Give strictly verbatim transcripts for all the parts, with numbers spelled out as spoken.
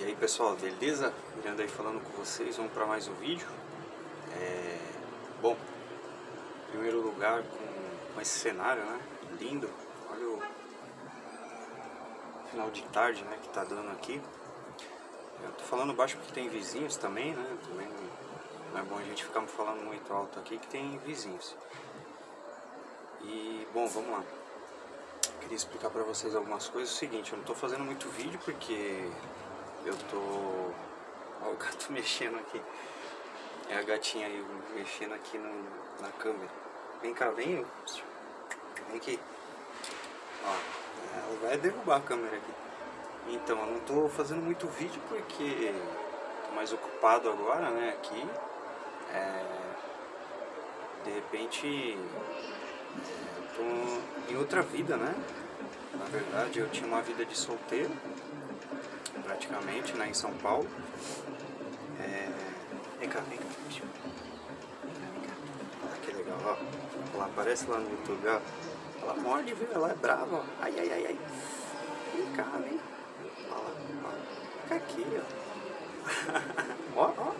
E aí pessoal, beleza? Miranda aí falando com vocês, vamos para mais um vídeo. É... Bom, em primeiro lugar com esse cenário, né? Lindo, olha o final de tarde, né, que tá dando aqui. Eu tô falando baixo porque tem vizinhos também, né? Também não é bom a gente ficar falando muito alto aqui que tem vizinhos. E bom, vamos lá. Queria explicar para vocês algumas coisas. É o seguinte, eu não tô fazendo muito vídeo porque eu tô... Olha o gato mexendo aqui. É a gatinha aí mexendo aqui no, na câmera. Vem cá, vem. Vem aqui. Ó, ela vai derrubar a câmera aqui. Então, eu não tô fazendo muito vídeo porque tô mais ocupado agora, né, aqui. É... De repente... Tô em outra vida, né? Na verdade, eu tinha uma vida de solteiro, praticamente, né, em São Paulo. É... Vem cá, vem cá, bicho. Vem cá. Olha que legal, ó. Ela aparece lá no YouTube, ó. Ela morde, viu? Ela é brava, ó. Ai, ai, ai, ai. Vem cá, vem. Olha lá, ó. Fica aqui, ó. Ó, ó.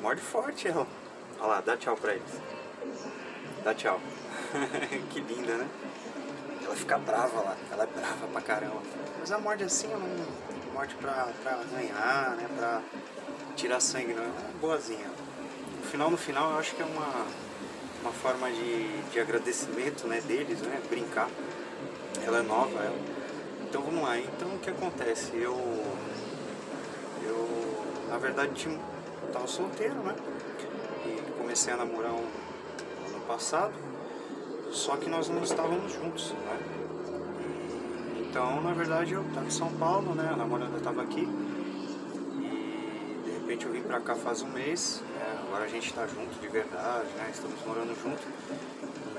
Morde forte, ó. Olha lá, dá tchau pra eles. Dá tchau. Que linda, né? Ela fica brava lá, ela é brava pra caramba. Mas ela morde assim, ela não morde pra, pra arranhar, né? Pra tirar sangue, não. Ela é boazinha. No final, no final, eu acho que é uma, uma forma de, de agradecimento, né, deles, né? Brincar. Ela é nova, ela. Então vamos lá. Então o que acontece? Eu, eu na verdade, tinha, tava solteiro, né? E comecei a namorar um, ano passado. Só que nós não estávamos juntos, né? Então, na verdade, eu estava em São Paulo, né? A namorada estava aqui. E, de repente, eu vim pra cá faz um mês. Né? Agora a gente está junto de verdade, né? Estamos morando junto.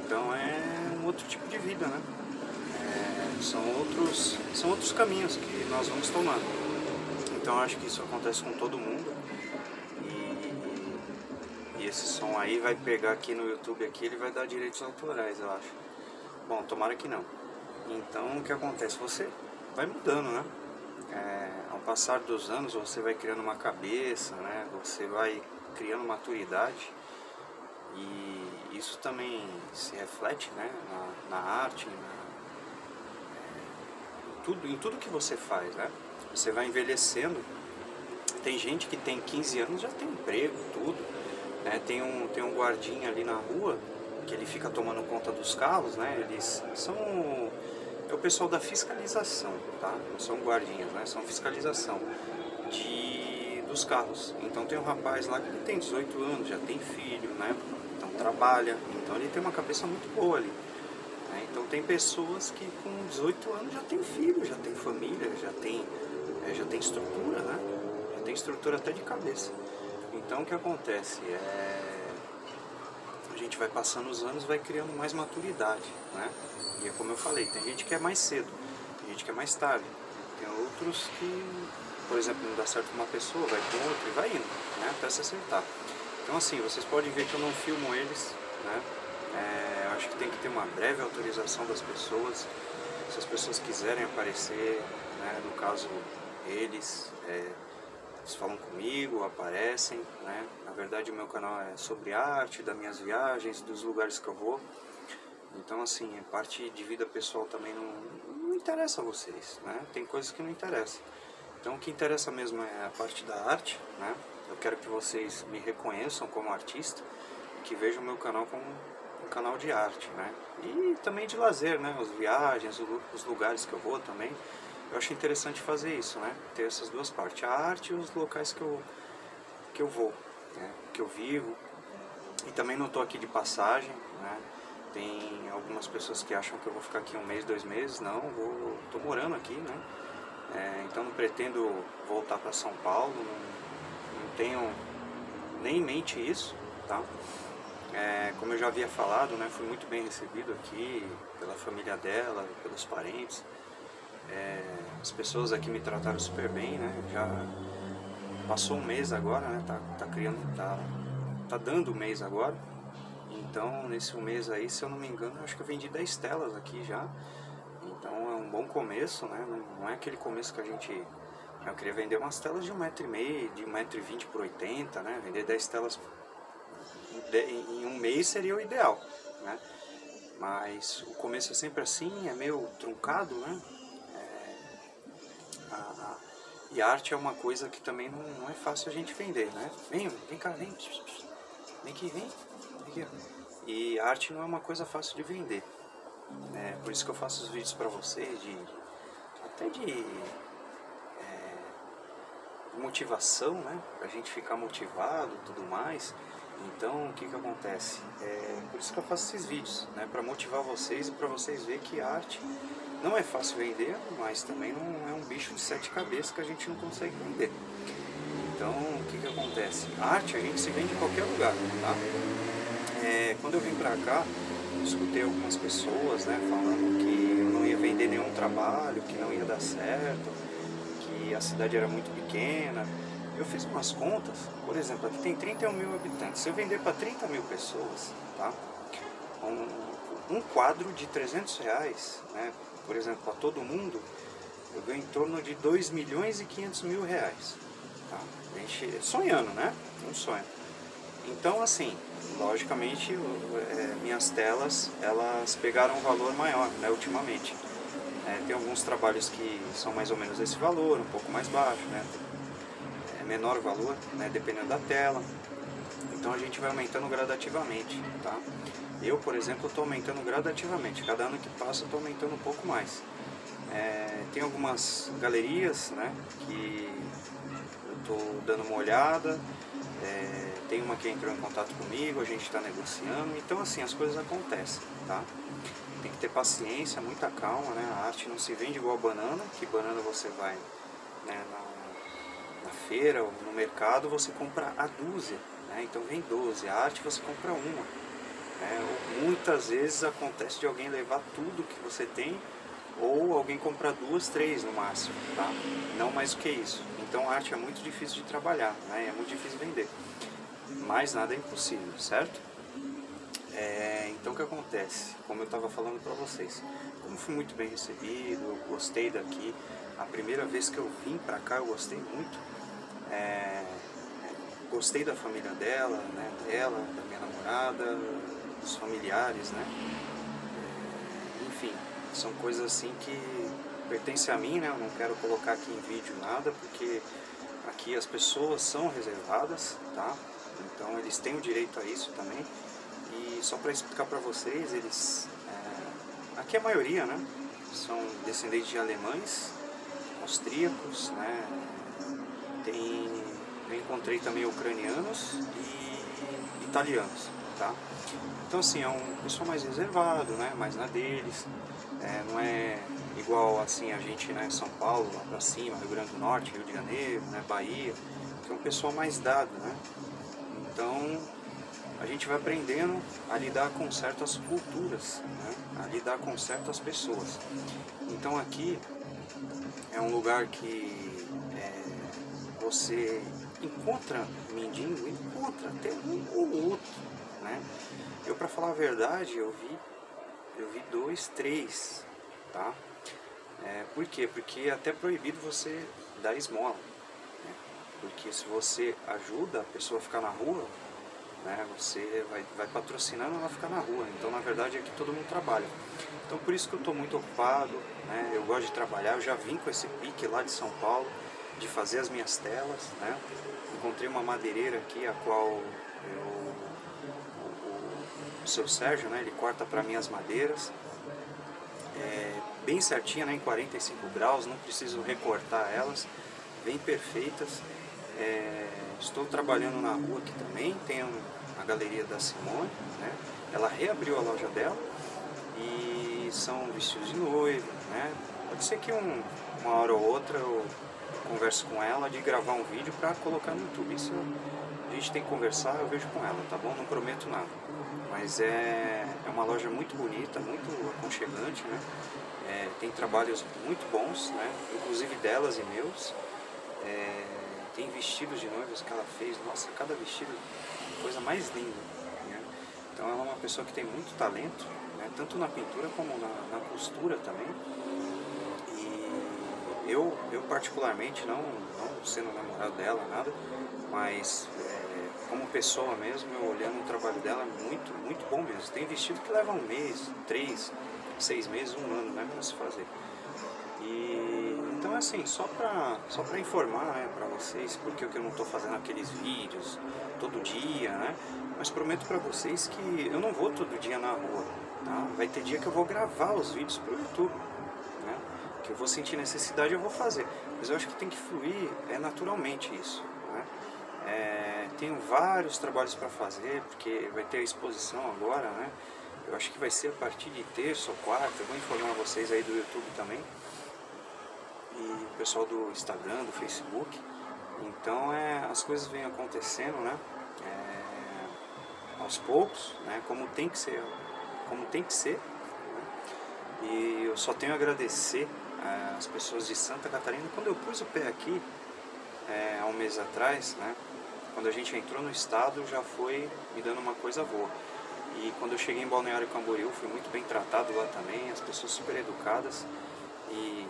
Então, é um outro tipo de vida, né? É, são, outros, são outros caminhos que nós vamos tomando. Então, acho que isso acontece com todo mundo. Esse som aí vai pegar aqui no YouTube, aqui ele vai dar direitos autorais, eu acho. Bom, tomara que não. Então, o que acontece? Você vai mudando, né? É, ao passar dos anos, você vai criando uma cabeça, né? Você vai criando maturidade. E isso também se reflete, né? Na, na arte, na, em, tudo, em tudo que você faz, né? Você vai envelhecendo. Tem gente que tem quinze anos, já tem emprego, tudo. É, tem, um, tem um guardinha ali na rua, que ele fica tomando conta dos carros, né? Eles são... É o pessoal da fiscalização, tá? Não são guardinhas, né? São fiscalização de, dos carros. Então tem um rapaz lá que ele tem dezoito anos, já tem filho, né? Então trabalha, então ele tem uma cabeça muito boa ali. Né? Então tem pessoas que com dezoito anos já tem filho, já tem família, já tem, é, já tem estrutura, né? Já tem estrutura até de cabeça. Então o que acontece? É... A gente vai passando os anos, vai criando mais maturidade, né? E é como eu falei, tem gente que é mais cedo, tem gente que é mais tarde. Tem outros que, por exemplo, não dá certo com uma pessoa, vai com outra e vai indo, né? Até se acertar. Então assim, vocês podem ver que eu não filmo eles, né? É... Acho que tem que ter uma breve autorização das pessoas. Se as pessoas quiserem aparecer, né? No caso, eles... É... Eles falam comigo, aparecem, né? Na verdade o meu canal é sobre arte, das minhas viagens, dos lugares que eu vou. Então assim, a parte de vida pessoal também não, não interessa a vocês, né? Tem coisas que não interessam. Então o que interessa mesmo é a parte da arte, né? Eu quero que vocês me reconheçam como artista, que vejam o meu canal como um canal de arte, né? E também de lazer, né? As viagens, os lugares que eu vou também. Eu acho interessante fazer isso, né? Ter essas duas partes, a arte e os locais que eu, que eu vou, né? Que eu vivo. E também não estou aqui de passagem, né? Tem algumas pessoas que acham que eu vou ficar aqui um mês, dois meses. Não, vou, tô morando aqui, né? É, então não pretendo voltar para São Paulo, não, não tenho nem em mente isso, tá? É, como eu já havia falado, né? Fui muito bem recebido aqui pela família dela, pelos parentes. É, as pessoas aqui me trataram super bem, né? Já passou um mês agora, né? Tá, tá criando, tá, tá dando um mês agora. Então, nesse mês aí, se eu não me engano, eu acho que eu vendi dez telas aqui já. Então, é um bom começo, né? Não, não é aquele começo que a gente Eu queria vender umas telas de um metro e meio, de um metro e vinte por oitenta, né? Vender dez telas em um mês seria o ideal, né? Mas o começo é sempre assim, é meio truncado, né? É... A, a... E a arte é uma coisa que também não, não é fácil a gente vender, né? Vem, vem cá, vem. Vem aqui, vem. Vem aqui. E a arte não é uma coisa fácil de vender. É por isso que eu faço os vídeos pra vocês, de, de, até de é, motivação, né? Pra gente ficar motivado e tudo mais. Então, o que que acontece? É por isso que eu faço esses vídeos, né? Pra motivar vocês e pra vocês verem que a arte não é fácil vender, mas também não é um bicho de sete cabeças que a gente não consegue vender. Então, o que que acontece? A arte a gente se vende em qualquer lugar, tá? É, quando eu vim pra cá, escutei algumas pessoas, né, falando que eu não ia vender nenhum trabalho, que não ia dar certo, que a cidade era muito pequena. Eu fiz umas contas, por exemplo, aqui tem trinta e um mil habitantes. Se eu vender para trinta mil pessoas, tá? Um, um quadro de trezentos reais, né? Por exemplo, para todo mundo, eu ganho em torno de dois milhões e quinhentos mil reais. Tá? A gente, sonhando, né? Um sonho. Então, assim, logicamente, eu, é, minhas telas, elas pegaram um valor maior, né, ultimamente. É, tem alguns trabalhos que são mais ou menos esse valor, um pouco mais baixo, né? É menor valor, né, dependendo da tela. Então a gente vai aumentando gradativamente, tá? Eu, por exemplo, estou aumentando gradativamente. Cada ano que passa eu estou aumentando um pouco mais. É, tem algumas galerias, né, que eu estou dando uma olhada. É, tem uma que entrou em contato comigo, a gente está negociando. Então, assim, as coisas acontecem, tá? Tem que ter paciência, muita calma, né? A arte não se vende igual a banana, que banana você vai, né, na, na feira ou no mercado, você compra a dúzia, né? Então vem doze, a arte você compra uma, né? Muitas vezes acontece de alguém levar tudo que você tem, ou alguém compra duas, três no máximo, tá? Não mais do que isso. Então a arte é muito difícil de trabalhar, né? É muito difícil vender, mas nada é impossível, certo? É, então o que acontece? Como eu estava falando para vocês, como fui muito bem recebido, eu gostei daqui. A primeira vez que eu vim para cá eu gostei muito, é, gostei da família dela, né? Dela, da minha namorada, dos familiares, né? É, enfim, são coisas assim que pertence a mim, né? Eu não quero colocar aqui em vídeo nada, porque aqui as pessoas são reservadas, tá? Então eles têm o direito a isso também. E só para explicar para vocês, eles... É... Aqui a maioria, né? São descendentes de alemães, austríacos, né? Tem... Eu encontrei também ucranianos e italianos, tá? Então, assim, é um pessoal mais reservado, né? Mais na deles, é, não é... Igual assim a gente, né, São Paulo, lá pra cima, Rio Grande do Norte, Rio de Janeiro, né, Bahia, que é um pessoal mais dado, né? Então a gente vai aprendendo a lidar com certas culturas, né? A lidar com certas pessoas. Então aqui é um lugar que é, você encontra mendigo, encontra até um ou outro, né? Eu, pra falar a verdade, eu vi, eu vi dois, três, tá? É, por quê? Porque é até proibido você dar esmola, né? Porque se você ajuda a pessoa a ficar na rua, né, você vai, vai patrocinando ela a ficar na rua. Então, na verdade, aqui todo mundo trabalha. Então, por isso que eu estou muito ocupado, né? Eu gosto de trabalhar, eu já vim com esse pique lá de São Paulo, de fazer as minhas telas, né? Encontrei uma madeireira aqui, a qual eu, o, o seu Sérgio, né, ele corta para mim as madeiras. É, bem certinha, né, em quarenta e cinco graus, não preciso recortar elas, bem perfeitas. É, estou trabalhando na rua aqui também, tem a galeria da Simone, né, ela reabriu a loja dela e são vestidos de noiva, né, pode ser que um, uma hora ou outra eu converso com ela de gravar um vídeo para colocar no YouTube, isso a gente tem que conversar, eu vejo com ela, tá bom? Não prometo nada. Mas é, é uma loja muito bonita, muito aconchegante, né? É, tem trabalhos muito bons, né? Inclusive delas e meus. É, tem vestidos de noivas que ela fez, nossa, cada vestido é coisa mais linda, né? Então ela é uma pessoa que tem muito talento, né? Tanto na pintura como na, na costura também. E eu Eu particularmente, não, não sendo namorado dela, nada, mas é, como pessoa mesmo, eu olhando o trabalho dela, muito, muito bom mesmo. Tem vestido que leva um mês, três, seis meses, um ano, né, para se fazer. E, então, assim, só para só pra informar, né, para vocês, porque eu não estou fazendo aqueles vídeos todo dia, né, mas prometo para vocês que eu não vou todo dia na rua, tá? Vai ter dia que eu vou gravar os vídeos para o YouTube, né? Que eu vou sentir necessidade, eu vou fazer. Mas eu acho que tem que fluir é naturalmente isso, né? É, tenho vários trabalhos para fazer, porque vai ter a exposição agora, né? Eu acho que vai ser a partir de terça ou quarta, eu vou informar vocês aí do YouTube também. E o pessoal do Instagram, do Facebook. Então é, as coisas vêm acontecendo, né? É, aos poucos, né? Como tem que ser, como tem que ser, né? E eu só tenho a agradecer é, as pessoas de Santa Catarina. Quando eu pus o pé aqui é, há um mês atrás, né? Quando a gente entrou no estado, já foi me dando uma coisa boa. E quando eu cheguei em Balneário Camboriú, fui muito bem tratado lá também, as pessoas super educadas. E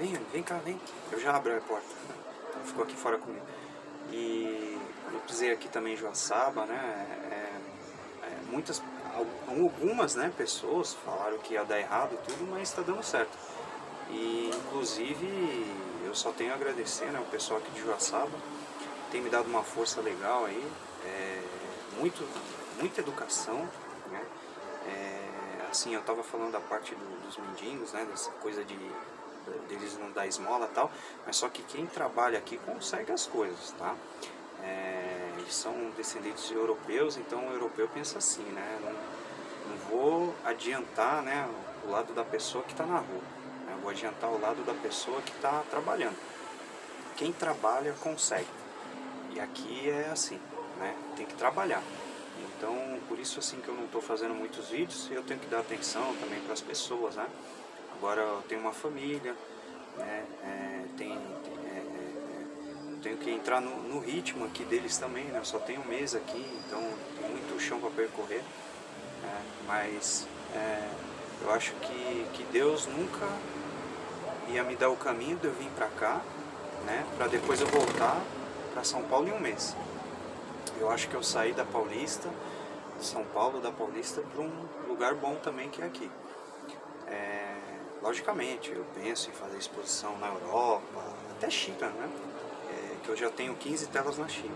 vem, vem cá, vem. Eu já abro a porta. Ela ficou aqui fora comigo. E eu pisei aqui também em Joaçaba, né? É, é, muitas, algumas, né, pessoas falaram que ia dar errado tudo, mas está dando certo. E inclusive eu só tenho a agradecer, né, o pessoal aqui de Joaçaba. Tem me dado uma força legal aí. É, muito, muita educação, né? É, assim, eu estava falando da parte do, dos mendigos, né? Dessa coisa de deles não dar esmola e tal, mas só que quem trabalha aqui consegue as coisas, tá? É, eles são descendentes de europeus, então o europeu pensa assim, né? Não, não vou adiantar, né, o lado da pessoa que está na rua, né? Vou adiantar o lado da pessoa que está trabalhando. Quem trabalha consegue. E aqui é assim, né? Tem que trabalhar. Então, por isso assim que eu não estou fazendo muitos vídeos, eu tenho que dar atenção também para as pessoas, né? Agora eu tenho uma família, né? É, tem, tem, é, é, eu tenho que entrar no, no ritmo aqui deles também, né? Eu só tenho um mês aqui, então tem muito chão para percorrer, né? Mas é, eu acho que, que Deus nunca ia me dar o caminho de eu vir para cá, né? Para depois eu voltar para São Paulo em um mês. Eu acho que eu saí da Paulista, de São Paulo, da Paulista, para um lugar bom também, que é aqui. É, logicamente, eu penso em fazer exposição na Europa, até China, né? É, que eu já tenho quinze telas na China.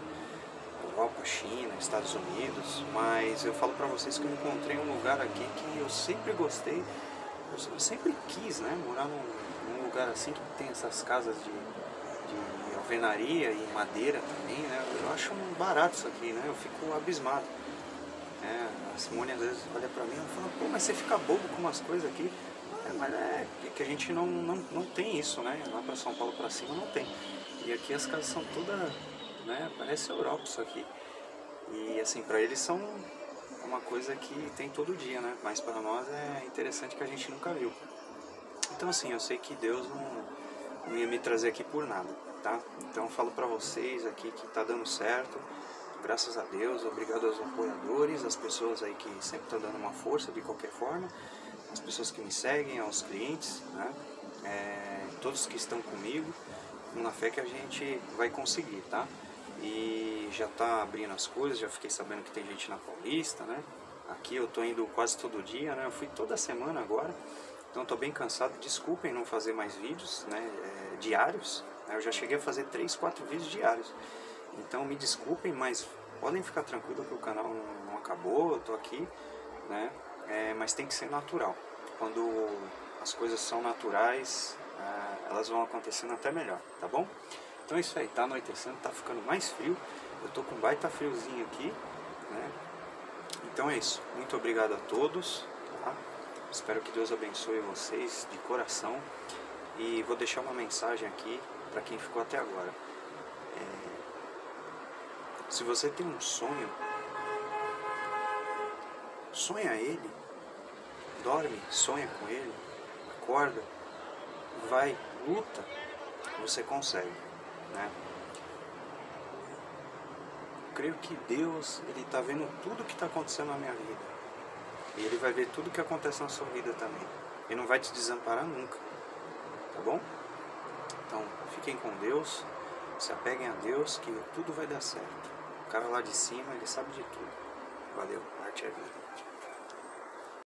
Europa, China, Estados Unidos, mas eu falo para vocês que eu encontrei um lugar aqui que eu sempre gostei, eu sempre quis, né? Morar num, num lugar assim que tem essas casas de, de alvenaria e madeira também, né? Eu acho um barato isso aqui, né? Eu fico abismado. É, a Simone às vezes olha pra mim e fala, pô, mas você fica bobo com umas coisas aqui. É, mas é que a gente não, não, não tem isso, né? Lá pra São Paulo, pra cima, não tem. E aqui as casas são todas, né? Parece Europa isso aqui. E assim, pra eles são uma coisa que tem todo dia, né? Mas pra nós é interessante que a gente nunca viu. Então assim, eu sei que Deus não, não ia me trazer aqui por nada, tá? Então eu falo pra vocês aqui que tá dando certo. Graças a Deus, obrigado aos apoiadores, às pessoas aí que sempre estão dando uma força de qualquer forma, às pessoas que me seguem, aos clientes, né? É, todos que estão comigo, na fé que a gente vai conseguir, tá? E já tá abrindo as coisas, já fiquei sabendo que tem gente na Paulista, né? Aqui eu tô indo quase todo dia, né? Eu fui toda semana agora, então tô bem cansado, desculpem não fazer mais vídeos, né? É, diários, né? Eu já cheguei a fazer três, quatro vídeos diários. Então me desculpem, mas podem ficar tranquilo que o canal não, não acabou, eu tô aqui, né? É, mas tem que ser natural. Quando as coisas são naturais, é, elas vão acontecendo até melhor, tá bom? Então é isso aí, tá anoitecendo, tá ficando mais frio, eu tô com um baita friozinho aqui, né? Então é isso, muito obrigado a todos, tá? Espero que Deus abençoe vocês de coração e vou deixar uma mensagem aqui para quem ficou até agora. É... Se você tem um sonho, sonha ele, dorme, sonha com ele, acorda, vai, luta, você consegue, né? Eu creio que Deus, ele está vendo tudo que está acontecendo na minha vida. E ele vai ver tudo que acontece na sua vida também. Ele não vai te desamparar nunca, tá bom? Então, fiquem com Deus, se apeguem a Deus, que tudo vai dar certo. O cara lá de cima, ele sabe de tudo. Valeu, arte é vida.